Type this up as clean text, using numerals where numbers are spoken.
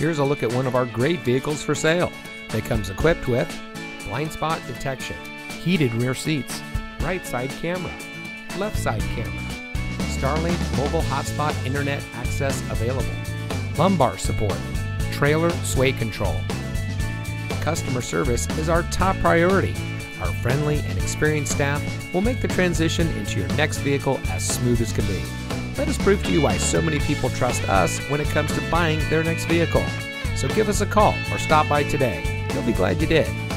Here's a look at one of our great vehicles for sale. That comes equipped with blind spot detection, heated rear seats, right side camera, left side camera, Starlink mobile hotspot internet access available, lumbar support, trailer sway control. Customer service is our top priority. Our friendly and experienced staff will make the transition into your next vehicle as smooth as can be. Let us prove to you why so many people trust us when it comes to buying their next vehicle. So give us a call or stop by today. You'll be glad you did.